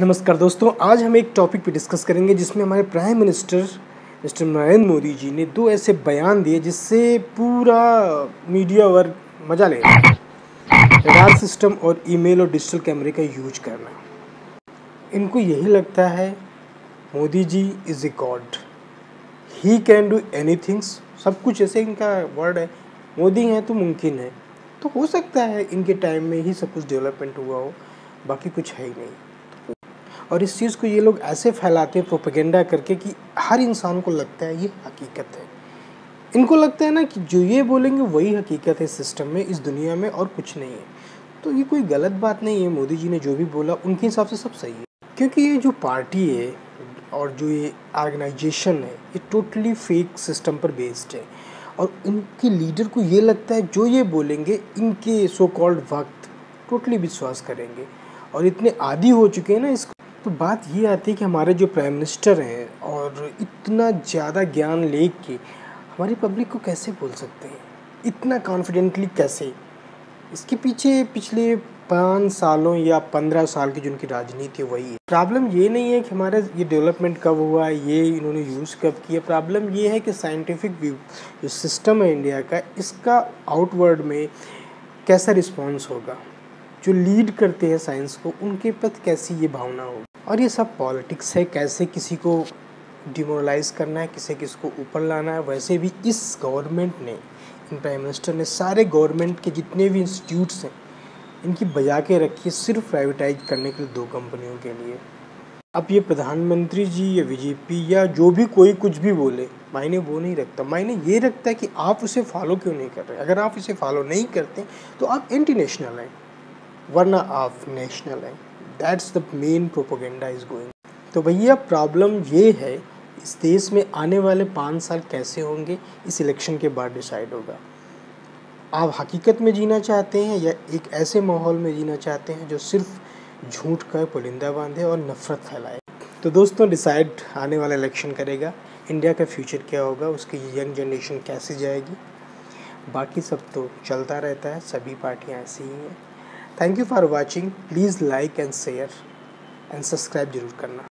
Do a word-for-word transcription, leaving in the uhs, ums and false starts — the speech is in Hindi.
नमस्कार दोस्तों, आज हम एक टॉपिक पे डिस्कस करेंगे जिसमें हमारे prime minister mister Narendra Modi ji ने दो ऐसे बयान दिए जिससे पूरा मीडिया वर्ग मजा ले रहा है। रडार सिस्टम और ईमेल और डिजिटल कैमरे का यूज करना, इनको यही लगता है Modi ji is a god, he can do any things, सब कुछ ऐसे इनका वर्ड है। मोदी हैं तो मुमकिन है, तो हो सकता है इनके टाइम में ही सब कुछ डेवलपमेंट हुआ हो, बाकी कुछ है ही नहीं। और इस चीज़ को ये लोग ऐसे फैलाते हैं प्रोपेगेंडा करके कि हर इंसान को लगता है ये हकीकत है। इनको लगता है ना कि जो ये बोलेंगे वही हकीकत है इस सिस्टम में, इस दुनिया में, और कुछ नहीं है। तो ये कोई गलत बात नहीं है, मोदी जी ने जो भी बोला उनके हिसाब से सब सही है, क्योंकि ये जो पार्टी है और जो ये ऑर्गेनाइजेशन है ये टोटली फेक सिस्टम पर बेस्ड है। और इनके लीडर को ये लगता है जो ये बोलेंगे इनके सो कॉल्ड वक्त टोटली विश्वास करेंगे, और इतने आदी हो चुके हैं ना इसको। तो बात ये आती है कि हमारे जो प्राइम मिनिस्टर हैं और इतना ज़्यादा ज्ञान ले के हमारी पब्लिक को कैसे बोल सकते हैं, इतना कॉन्फिडेंटली कैसे। इसके पीछे पिछले पाँच सालों या पंद्रह साल की जो उनकी राजनीति है वही है। प्रॉब्लम ये नहीं है कि हमारा ये डेवलपमेंट कब हुआ, ये इन्होंने यूज़ कब किया। प्रॉब्लम ये है कि साइंटिफिक व्यू जो सिस्टम है इंडिया का, इसका आउटवर्ड में कैसा रिस्पॉन्स होगा, जो लीड करते हैं साइंस को उनके प्रति कैसी ये भावना होगी। और ये सब पॉलिटिक्स है, कैसे किसी को डिमोरलाइज करना है, किसे किसको ऊपर लाना है। वैसे भी इस गवर्नमेंट ने, इन प्राइम मिनिस्टर ने सारे गवर्नमेंट के जितने भी इंस्टीट्यूट्स हैं इनकी बजा के रखी है सिर्फ प्राइवेटाइज करने के लिए, दो कंपनियों के लिए। अब ये प्रधानमंत्री जी या बीजेपी या जो भी कोई कुछ भी बोले मायने वो नहीं रखता, मायने ये रखता है कि आप उसे फॉलो क्यों नहीं कर रहे। अगर आप इसे फॉलो नहीं करते तो आप एंटी नेशनल हैं, वरना आप नेशनल हैं। That's the main propaganda is going. तो भैया प्रॉब्लम ये है, इस देश में आने वाले पाँच साल कैसे होंगे इस इलेक्शन के बाद डिसाइड होगा। आप हकीकत में जीना चाहते हैं या एक ऐसे माहौल में जीना चाहते हैं जो सिर्फ झूठ का पुलिंदा बांधे और नफरत फैलाए। तो दोस्तों, डिसाइड आने वाला इलेक्शन करेगा इंडिया का फ्यूचर क्या होगा, उसकी यंग जनरेशन कैसे जाएगी। बाकी सब तो चलता रहता है, सभी पार्टियाँ ऐसी ही हैं। Thank you for watching, please like and share and subscribe जरूर करना।